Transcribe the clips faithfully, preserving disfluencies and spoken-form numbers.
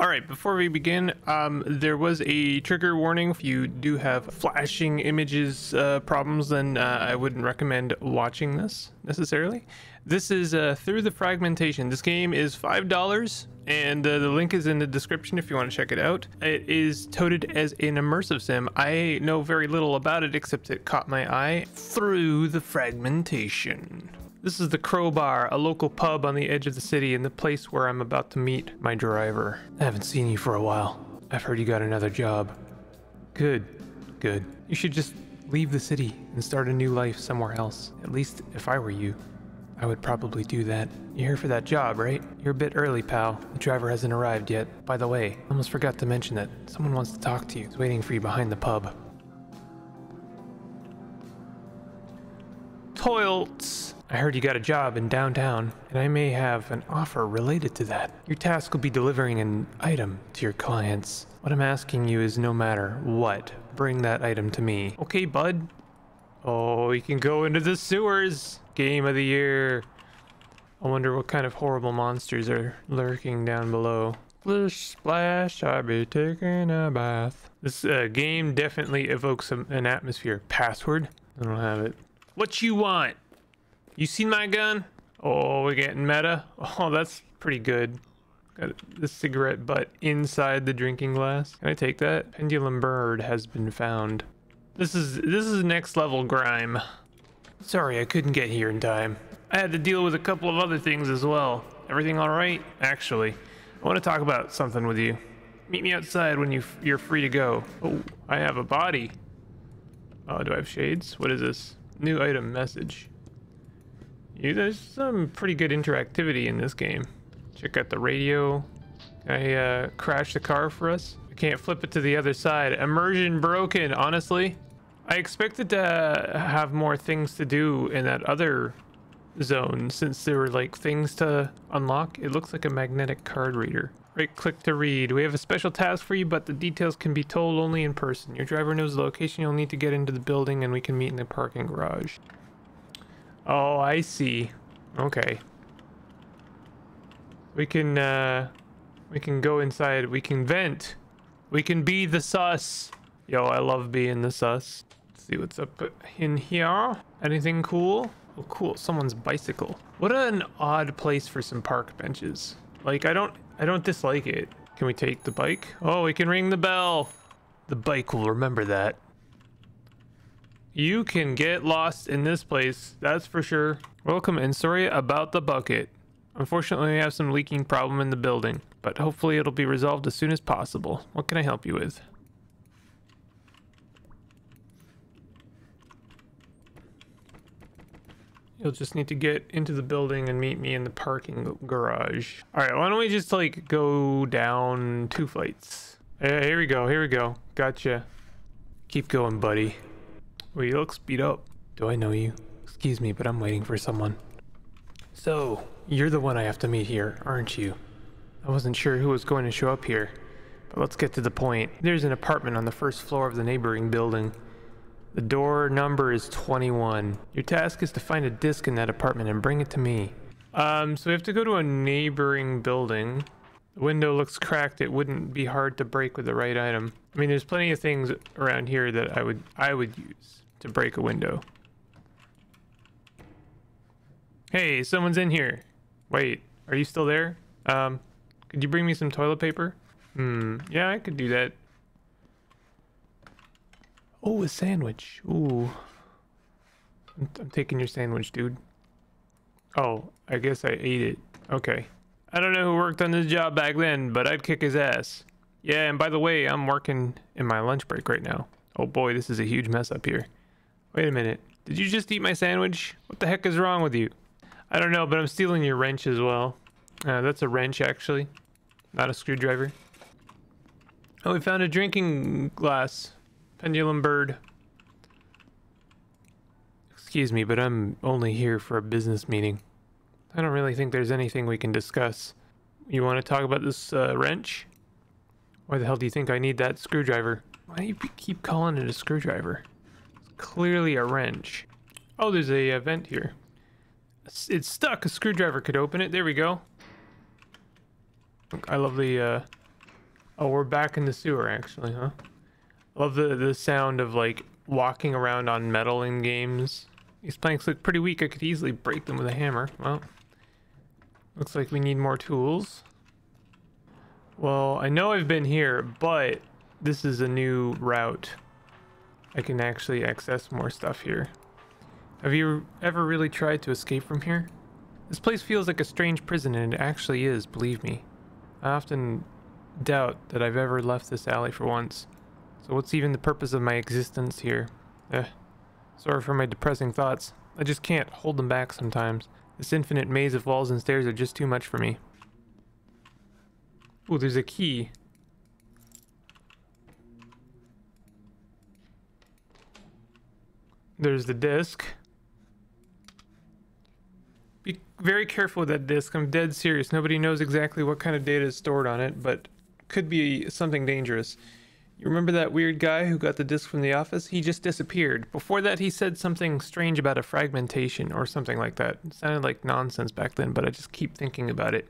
All right, before we begin, um, there was a trigger warning. If you do have flashing images uh, problems, then uh, I wouldn't recommend watching this necessarily. This is uh, Through the Fragmentation. This game is five dollars, and uh, the link is in the description if you want to check it out. It is touted as an immersive sim. I know very little about it except it caught my eye. Through the Fragmentation. This is the Crow Bar, a local pub on the edge of the city and the place where I'm about to meet my driver. I haven't seen you for a while. I've heard you got another job. Good, good. You should just leave the city and start a new life somewhere else. At least if I were you, I would probably do that. You're here for that job, right? You're a bit early, pal. The driver hasn't arrived yet. By the way, I almost forgot to mention that someone wants to talk to you. He's waiting for you behind the pub. Toilets. I heard you got a job in downtown, and I may have an offer related to that. Your task will be delivering an item to your clients. What I'm asking you is no matter what, bring that item to me. Okay, bud. Oh, we can go into the sewers. Game of the year. I wonder what kind of horrible monsters are lurking down below. Splish, splash, I'll be taking a bath. This uh, game definitely evokes a, an atmosphere. Password? I don't have it. What you want? You seen my gun? Oh, we're getting meta. Oh, that's pretty good. Got the cigarette butt inside the drinking glass. Can I take that? Pendulum bird has been found. This is this is next level grime. Sorry, I couldn't get here in time. I had to deal with a couple of other things as well. Everything all right? Actually, I want to talk about something with you. Meet me outside when you you're free to go. Oh, I have a body. Oh, do I have shades? What is this? New item message. Yeah, there's some pretty good interactivity in this game. Check out the radio. Can I uh, crash the car for us? I can't flip it to the other side. Immersion broken, honestly. I expected to uh, have more things to do in that other zone since there were like things to unlock. It looks like a magnetic card reader. Right click to read. We have a special task for you, but the details can be told only in person. Your driver knows the location you'll need to get into the building, and we can meet in the parking garage. Oh, I see. Okay. We can, uh... we can go inside. We can vent. We can be the sus. Yo, I love being the sus. Let's see what's up in here. Anything cool? Oh, cool. Someone's bicycle. What an odd place for some park benches. Like, I don't... I don't dislike it. Can we take the bike? Oh, we can ring the bell. The bike will remember that. You can get lost in this place, that's for sure. Welcome, and sorry about the bucket. Unfortunately, we have some leaking problem in the building, but hopefully it'll be resolved as soon as possible. What can I help you with? You'll just need to get into the building and meet me in the parking garage. All right, why don't we just like go down two flights? Hey, here we go, here we go. Gotcha. Keep going, buddy. Well, you look beat up. Do I know you? Excuse me, but I'm waiting for someone. So, you're the one I have to meet here, aren't you? I wasn't sure who was going to show up here, but let's get to the point. There's an apartment on the first floor of the neighboring building. The door number is twenty-one. Your task is to find a disc in that apartment and bring it to me. Um, so we have to go to a neighboring building. The window looks cracked. It wouldn't be hard to break with the right item. I mean, there's plenty of things around here that I would I would use to break a window. Hey, someone's in here. Wait, are you still there? Um, could you bring me some toilet paper? Hmm, yeah, I could do that. Oh, a sandwich. Ooh. I'm, I'm taking your sandwich, dude. Oh, I guess I ate it. Okay. I don't know who worked on this job back then, but I'd kick his ass. Yeah, and by the way, I'm working in my lunch break right now. Oh boy, this is a huge mess up here. Wait a minute. Did you just eat my sandwich? What the heck is wrong with you? I don't know, but I'm stealing your wrench as well. Uh, that's a wrench, actually. Not a screwdriver. Oh, we found a drinking glass. Pendulum bird. Excuse me, but I'm only here for a business meeting. I don't really think there's anything we can discuss. You want to talk about this uh, wrench? Why the hell do you think I need that screwdriver? Why do you keep calling it a screwdriver? It's clearly a wrench. Oh, there's a uh, vent here. It's, it's stuck. A screwdriver could open it. There we go. I love the uh, Oh, we're back in the sewer, actually, huh? Love the, the sound of, like, walking around on metal in games. These planks look pretty weak. I could easily break them with a hammer. Well, looks like we need more tools. Well, I know I've been here, but this is a new route. I can actually access more stuff here. Have you ever really tried to escape from here? This place feels like a strange prison, and it actually is, believe me. I often doubt that I've ever left this alley for once. So what's even the purpose of my existence here? Eh. Sorry for my depressing thoughts. I just can't hold them back sometimes. This infinite maze of walls and stairs are just too much for me. Ooh, there's a key. There's the disc. Be very careful with that disc. I'm dead serious. Nobody knows exactly what kind of data is stored on it, but could be something dangerous. You remember that weird guy who got the disc from the office? He just disappeared. Before that, he said something strange about a fragmentation or something like that. It sounded like nonsense back then, but I just keep thinking about it.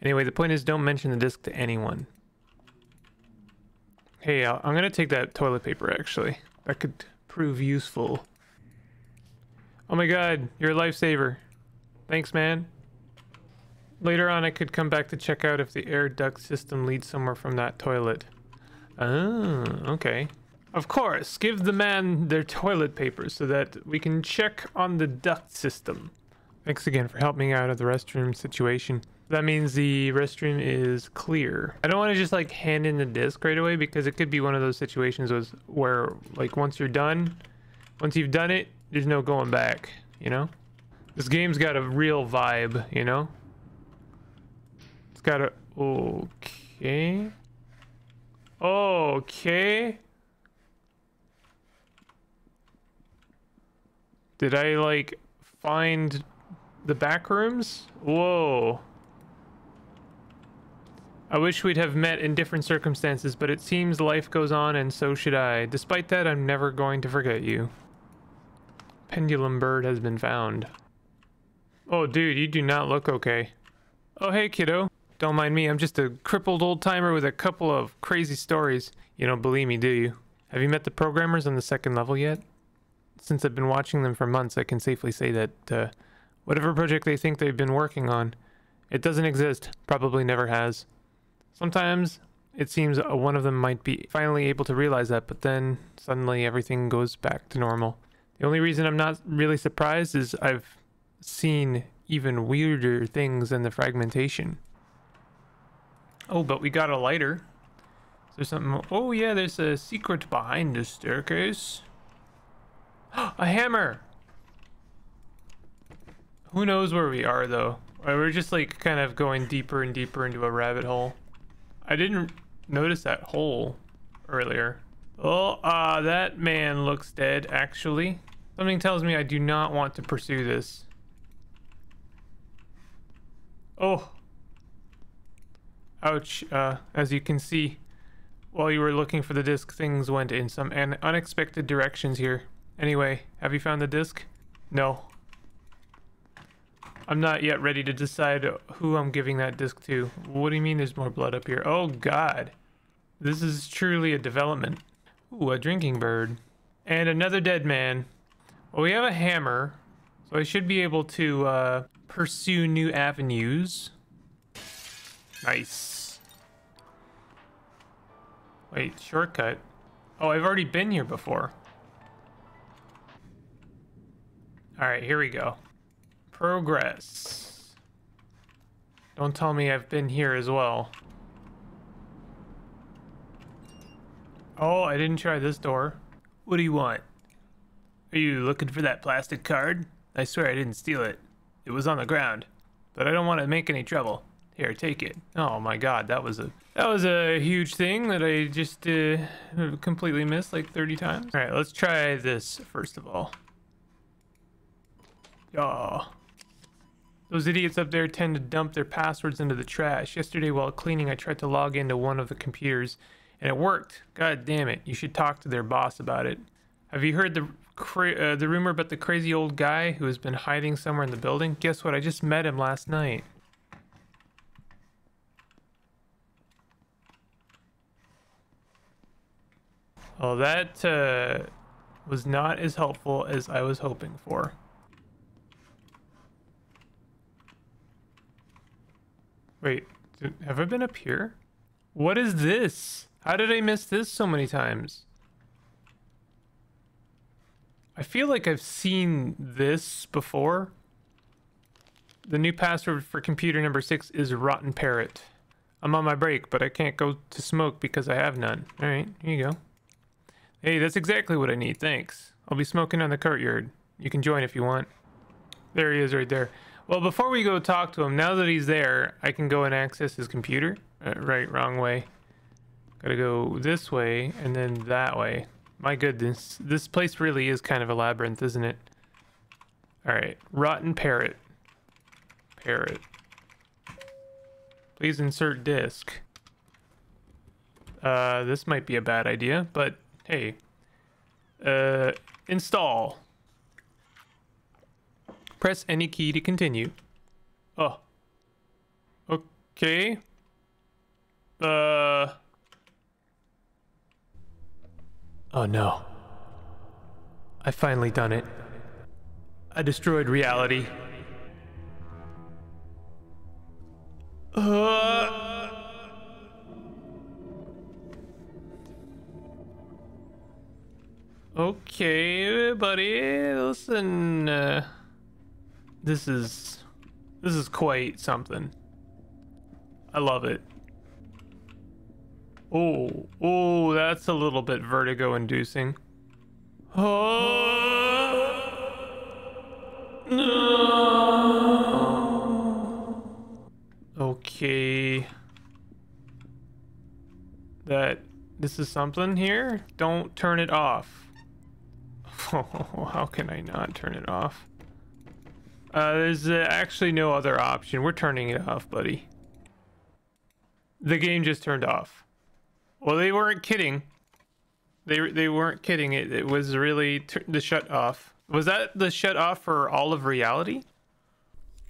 Anyway, the point is, don't mention the disc to anyone. Hey, I'm going to take that toilet paper, actually. That could prove useful. Oh my god, you're a lifesaver. Thanks, man. Later on, I could come back to check out if the air duct system leads somewhere from that toilet. Oh, okay. Of course, give the man their toilet paper so that we can check on the duct system. Thanks again for helping out at the restroom situation. That means the restroom is clear. I don't want to just like hand in the disc right away because it could be one of those situations where like once you're done, once you've done it, there's no going back, you know? This game's got a real vibe, you know? It's got a... Okay... Okay. Did I like find the back rooms? Whoa. I wish we'd have met in different circumstances, but it seems life goes on and so should I. Despite that, I'm never going to forget you. Pendulum bird has been found. Oh, dude, you do not look okay. Oh, hey, kiddo. Don't mind me, I'm just a crippled old-timer with a couple of crazy stories. You don't believe me, do you? Have you met the programmers on the second level yet? Since I've been watching them for months, I can safely say that, uh, whatever project they think they've been working on, it doesn't exist, probably never has. Sometimes, it seems one of them might be finally able to realize that, but then, suddenly everything goes back to normal. The only reason I'm not really surprised is I've seen even weirder things than the fragmentation. Oh, but we got a lighter. Is there something? Oh, yeah, there's a secret behind this staircase. A hammer! Who knows where we are, though? We're just, like, kind of going deeper and deeper into a rabbit hole. I didn't notice that hole earlier. Oh, ah, uh, that man looks dead, actually. Something tells me I do not want to pursue this. Oh. Ouch, uh, as you can see, while you were looking for the disc, things went in some an unexpected directions here. Anyway, have you found the disc? No. I'm not yet ready to decide who I'm giving that disc to. What do you mean there's more blood up here? Oh god. This is truly a development. Ooh, a drinking bird. And another dead man. Well, we have a hammer, so I should be able to uh, pursue new avenues. Nice. Wait, shortcut? Oh, I've already been here before. Alright, here we go. Progress. Don't tell me I've been here as well. Oh, I didn't try this door. What do you want? Are you looking for that plastic card? I swear I didn't steal it. It was on the ground. But I don't want to make any trouble. Here, take it. Oh my god, that was a that was a huge thing that I just uh, completely missed like thirty times. All right, let's try this first of all. Oh, those idiots up there tend to dump their passwords into the trash. Yesterday while cleaning, I tried to log into one of the computers and it worked. God damn it. You should talk to their boss about it. Have you heard the cra uh, the rumor about the crazy old guy who has been hiding somewhere in the building? Guess what? I just met him last night. Well, that uh, was not as helpful as I was hoping for. Wait, did, have I been up here? What is this? How did I miss this so many times? I feel like I've seen this before. The new password for computer number six is Rotten Parrot. I'm on my break, but I can't go to smoke because I have none. All right, here you go. Hey, that's exactly what I need, thanks. I'll be smoking on the courtyard. You can join if you want. There he is right there. Well, before we go talk to him, now that he's there, I can go and access his computer. Uh, right, wrong way. Gotta go this way and then that way. My goodness, this place really is kind of a labyrinth, isn't it? All right, Rotten Parrot. Parrot. Please insert disk. Uh, this might be a bad idea, but hey. Uh, install. Press any key to continue. Oh. Okay. Uh... Oh no. I finally done it. I destroyed reality. Uh... Okay, buddy, listen. Uh, this is... This is quite something. I love it. Oh, oh, that's a little bit vertigo-inducing. Oh, no. Okay. That, this is something here? Don't turn it off. Oh, how can I not turn it off? Uh, there's uh, actually no other option. We're turning it off, buddy. The game just turned off. Well, they weren't kidding. They they weren't kidding. It, it was really t the shut off. Was that the shut off for all of reality?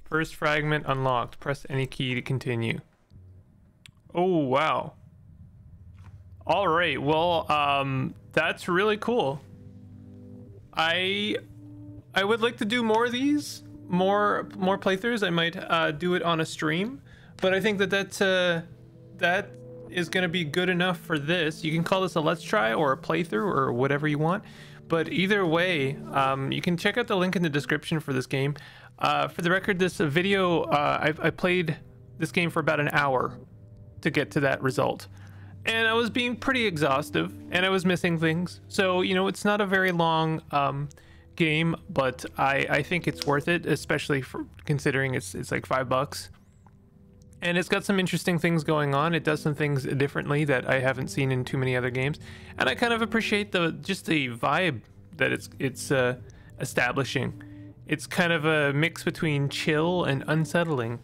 First fragment unlocked. Press any key to continue. Oh, wow. All right. Well, um, that's really cool. I I would like to do more of these, more more playthroughs. I might uh, do it on a stream, but I think that that's, uh, that. is going to be good enough for this. You can call this a let's try or a playthrough or whatever you want, but either way, um, you can check out the link in the description for this game. Uh, for the record, this video, uh, I've, I played this game for about an hour to get to that result, and I was being pretty exhaustive and I was missing things, so you know, it's not a very long um, game, but I, I think it's worth it, especially for considering it's, it's like five bucks. And it's got some interesting things going on. It does some things differently that I haven't seen in too many other games, and I kind of appreciate the just the vibe that it's it's uh, establishing. It's kind of a mix between chill and unsettling,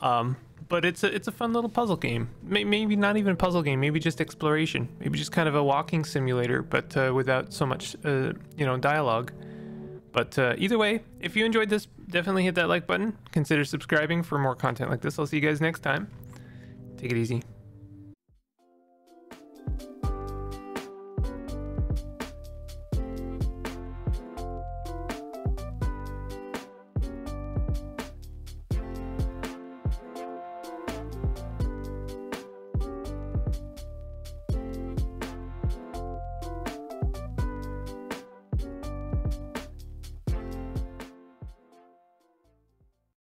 um, but it's a it's a fun little puzzle game. Maybe not even a puzzle game. Maybe just exploration. Maybe just kind of a walking simulator, but uh, without so much uh, you know, dialogue. But uh, either way, if you enjoyed this, definitely hit that like button. Consider subscribing for more content like this. I'll see you guys next time. Take it easy.